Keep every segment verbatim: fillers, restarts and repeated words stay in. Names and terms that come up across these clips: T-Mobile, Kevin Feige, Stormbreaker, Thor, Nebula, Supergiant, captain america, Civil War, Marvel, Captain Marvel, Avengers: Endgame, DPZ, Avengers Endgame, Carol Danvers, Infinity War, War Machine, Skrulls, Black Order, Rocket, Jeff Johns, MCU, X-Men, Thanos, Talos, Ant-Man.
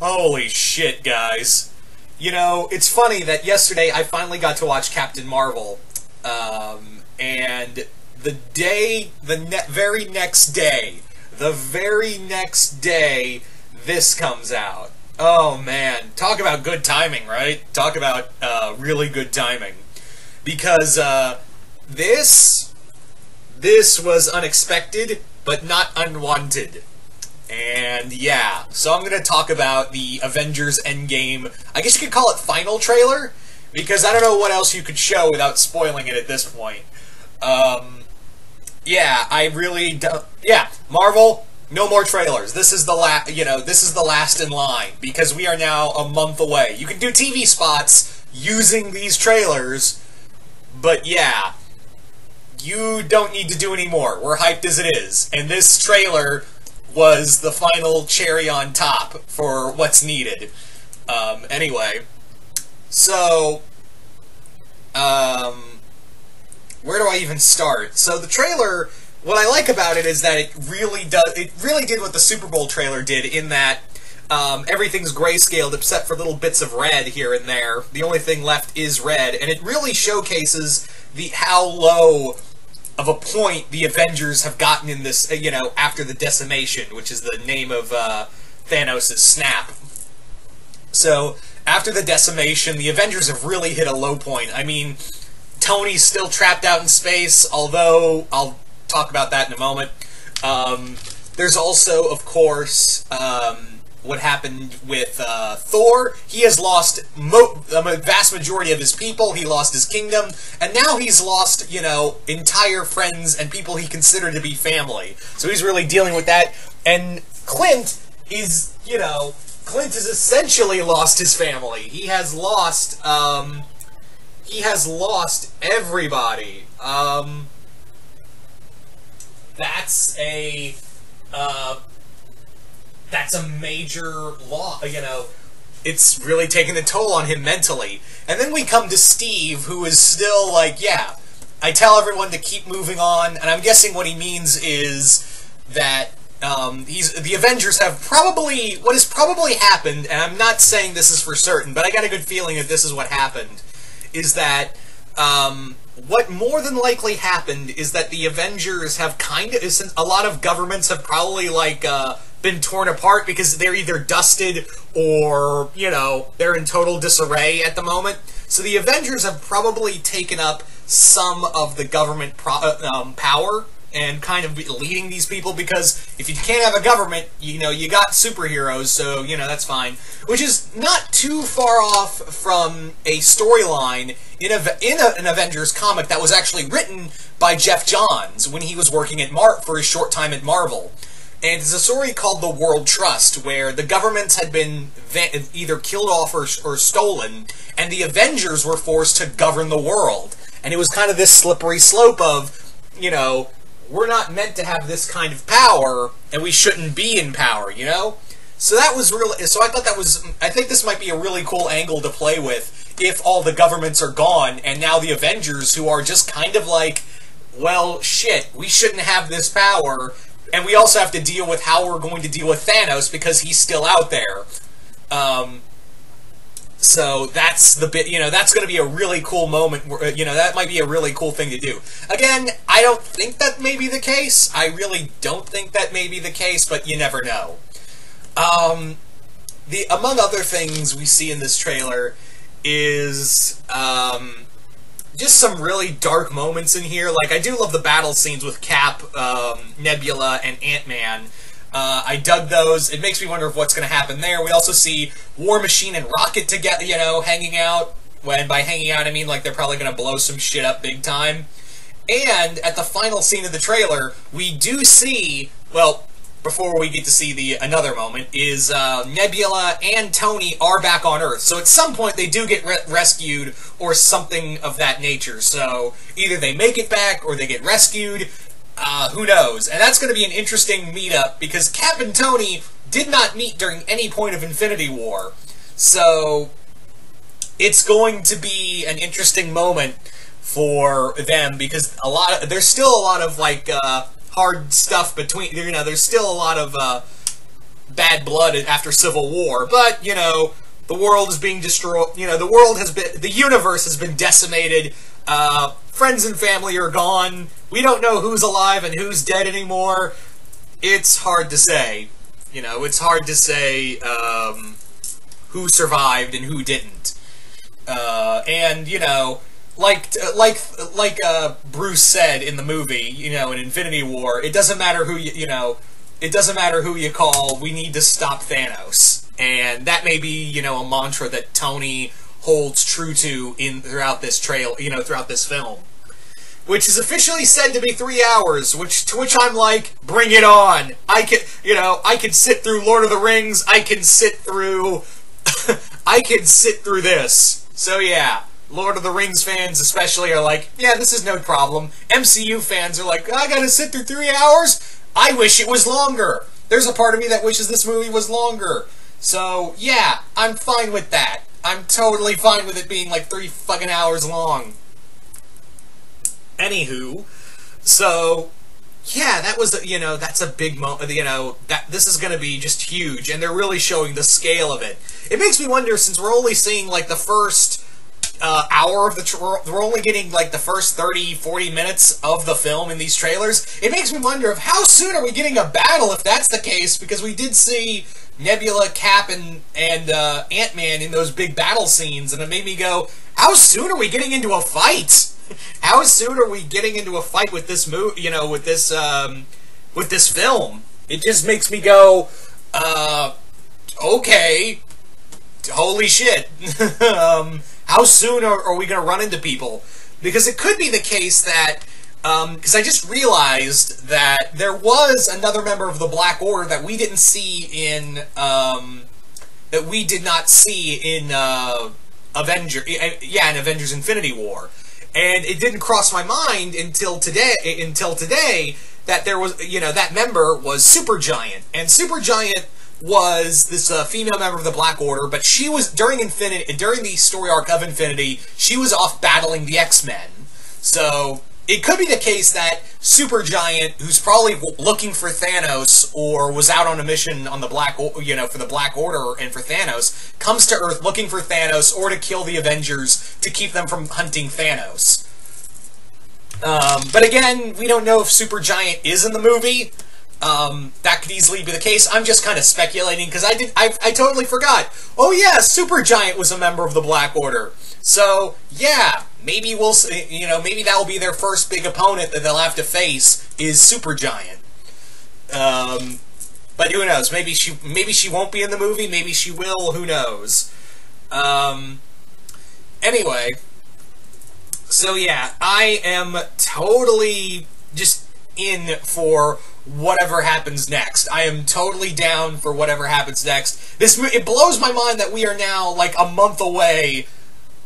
Holy shit, guys. You know, it's funny that yesterday I finally got to watch Captain Marvel, um, and the day, the ne very next day, the very next day, this comes out. Oh man, talk about good timing, right? Talk about uh, really good timing. Because uh, this, this was unexpected, but not unwanted. And yeah, so I'm going to talk about the Avengers Endgame, I guess you could call it final trailer, because I don't know what else you could show without spoiling it at this point. Um, yeah, I really don't, yeah, Marvel, no more trailers. This is the last, you know, this is the last in line, because we are now a month away. You can do T V spots using these trailers, but yeah, you don't need to do any more. We're hyped as it is, and this trailer was the final cherry on top for what's needed. Um, anyway, so, um, where do I even start? So the trailer, what I like about it is that it really does, it really did what the Super Bowl trailer did in that um, everything's grayscaled except for little bits of red here and there. The only thing left is red, and it really showcases the how low of a point the Avengers have gotten in this, you know, after the decimation, which is the name of uh, Thanos' snap. So, after the decimation, the Avengers have really hit a low point. I mean, Tony's still trapped out in space, although I'll talk about that in a moment. Um, there's also, of course, um, what happened with uh, Thor. He has lost mo the vast majority of his people, he lost his kingdom, and now he's lost, you know, entire friends and people he considered to be family. So he's really dealing with that. And Clint is, you know, Clint has essentially lost his family. He has lost, um, he has lost everybody. Um, that's a, uh, that's a major law, you know, it's really taking a toll on him mentally. And then we come to Steve, who is still like, yeah, I tell everyone to keep moving on, and I'm guessing what he means is that um, he's, the Avengers have probably, what has probably happened, and I'm not saying this is for certain, but I got a good feeling that this is what happened, is that um, what more than likely happened is that the Avengers have kind of, a lot of governments have probably like, uh, been torn apart because they're either dusted or, you know, they're in total disarray at the moment. So the Avengers have probably taken up some of the government pro um, power and kind of leading these people, because if you can't have a government, you know, you got superheroes, so, you know, that's fine. Which is not too far off from a storyline in, a, in a, an Avengers comic that was actually written by Jeff Johns when he was working at Mar for his short time at Marvel. And it's a story called The World Trust, where the governments had been either killed off or, or stolen, and the Avengers were forced to govern the world. And it was kind of this slippery slope of, you know, we're not meant to have this kind of power, and we shouldn't be in power, you know? So that was really, so I thought that was, I think this might be a really cool angle to play with if all the governments are gone, and now the Avengers, who are just kind of like, well, shit, we shouldn't have this power. And we also have to deal with how we're going to deal with Thanos, because he's still out there. Um, so that's the bit, you know, that's going to be a really cool moment, where, you know, that might be a really cool thing to do. Again, I don't think that may be the case. I really don't think that may be the case, but you never know. Um, the among other things we see in this trailer is um, just some really dark moments in here. Like, I do love the battle scenes with Cap, um, Nebula, and Ant-Man. Uh, I dug those. It makes me wonder if what's going to happen there. We also see War Machine and Rocket together, you know, hanging out. When by hanging out, I mean, like, they're probably going to blow some shit up big time. And at the final scene of the trailer, we do see, well, before we get to see the another moment, is uh, Nebula and Tony are back on Earth. So at some point they do get re rescued or something of that nature. So either they make it back or they get rescued. Uh, who knows? And that's going to be an interesting meetup, because Cap and Tony did not meet during any point of Infinity War. So it's going to be an interesting moment for them, because a lot of, there's still a lot of like... Uh, hard stuff between, you know, there's still a lot of, uh, bad blood after Civil War, but, you know, the world is being destroyed, you know, the world has been, the universe has been decimated, uh, friends and family are gone, we don't know who's alive and who's dead anymore, it's hard to say, you know, it's hard to say, um, who survived and who didn't, uh, and, you know, Like, like, like uh, Bruce said in the movie, you know, in Infinity War, it doesn't matter who you, you know, it doesn't matter who you call, we need to stop Thanos. And that may be, you know, a mantra that Tony holds true to in throughout this trail, you know, throughout this film. Which is officially said to be three hours, which, to which I'm like, bring it on! I can, you know, I can sit through Lord of the Rings, I can sit through, I can sit through this. So yeah. Lord of the Rings fans especially are like, yeah, this is no problem. M C U fans are like, I gotta sit through three hours? I wish it was longer. There's a part of me that wishes this movie was longer. So, yeah, I'm fine with that. I'm totally fine with it being like three fucking hours long. Anywho, so, yeah, that was, you know, that's a big moment, you know, that this is gonna be just huge, and they're really showing the scale of it. It makes me wonder, since we're only seeing, like, the first... Uh, hour of the tr we're only getting like the first thirty, forty minutes of the film in these trailers. It makes me wonder of how soon are we getting a battle if that's the case, because we did see Nebula, Cap, and, and uh, Ant-Man in those big battle scenes, and it made me go, how soon are we getting into a fight? How soon are we getting into a fight with this movie, you know, with this, um, with this film? It just makes me go, uh, okay, holy shit. um... How soon are, are we going to run into people? Because it could be the case that, because um, I just realized that there was another member of the Black Order that we didn't see in, um, that we did not see in uh, Avenger, yeah, in Avengers Infinity War. And it didn't cross my mind until today, until today that there was, you know, that member was Supergiant. And Supergiant was this uh, female member of the Black Order, but she was, during Infinity, during the story arc of Infinity, she was off battling the X-Men. So, it could be the case that Supergiant, who's probably looking for Thanos, or was out on a mission on the Black, you know, for the Black Order and for Thanos, comes to Earth looking for Thanos, or to kill the Avengers to keep them from hunting Thanos. Um, but again, we don't know if Supergiant is in the movie. Um, that could easily be the case. I'm just kind of speculating, because I did, I, I totally forgot. Oh yeah, Supergiant was a member of the Black Order. So, yeah, maybe we'll, you know, maybe that'll be their first big opponent that they'll have to face, is Supergiant. Um, but who knows, maybe she, maybe she won't be in the movie, maybe she will, who knows. Um, anyway, so yeah, I am totally just in for whatever happens next. I am totally down for whatever happens next. This It blows my mind that we are now like a month away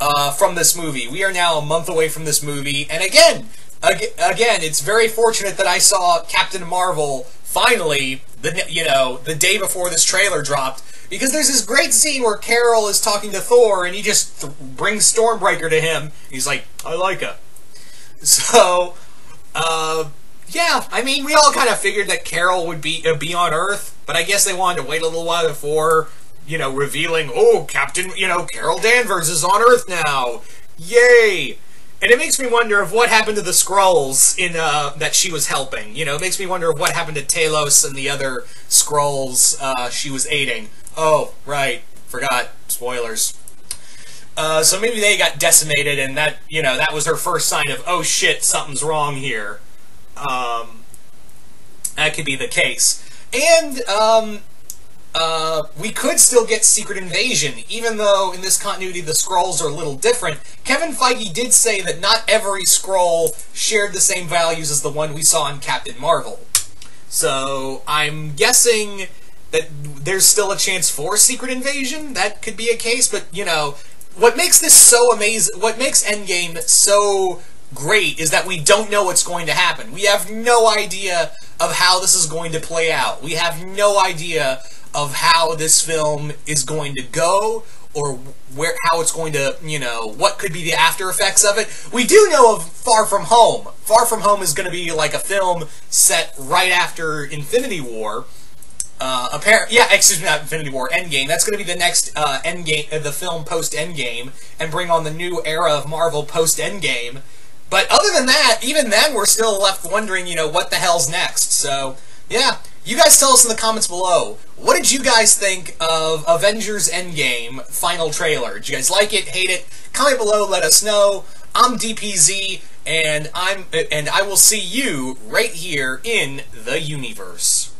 uh, from this movie. We are now a month away from this movie. And again, ag again, it's very fortunate that I saw Captain Marvel finally, the you know, the day before this trailer dropped, because there's this great scene where Carol is talking to Thor, and he just th brings Stormbreaker to him. He's like, I like her. So, uh... yeah, I mean, we all kind of figured that Carol would be uh, be on Earth, but I guess they wanted to wait a little while before, you know, revealing, oh, Captain, you know, Carol Danvers is on Earth now. Yay! And it makes me wonder of what happened to the Skrulls in uh, that she was helping. You know, it makes me wonder of what happened to Talos and the other Skrulls uh, she was aiding. Oh, right. Forgot. Spoilers. Uh, so maybe they got decimated, and that, you know, that was her first sign of, oh shit, something's wrong here. Um, that could be the case. And, um, uh, we could still get Secret Invasion, even though in this continuity the Skrulls are a little different. Kevin Feige did say that not every Skrull shared the same values as the one we saw in Captain Marvel. So, I'm guessing that there's still a chance for Secret Invasion. That could be a case, but, you know, what makes this so amazing, what makes Endgame so great is that we don't know what's going to happen. We have no idea of how this is going to play out. We have no idea of how this film is going to go, or where, how it's going to, you know, what could be the after effects of it. We do know of Far From Home. Far From Home is going to be like a film set right after Infinity War, Uh, apparent, yeah, excuse me, not Infinity War, Endgame. That's going to be the next uh, Endgame, uh, the film post-Endgame, and bring on the new era of Marvel post-Endgame. But other than that, even then, we're still left wondering, you know, what the hell's next. So, yeah, you guys tell us in the comments below, what did you guys think of Avengers Endgame final trailer? Did you guys like it, hate it? Comment below, let us know. I'm D P Z, and I'm and I will see you right here in the universe.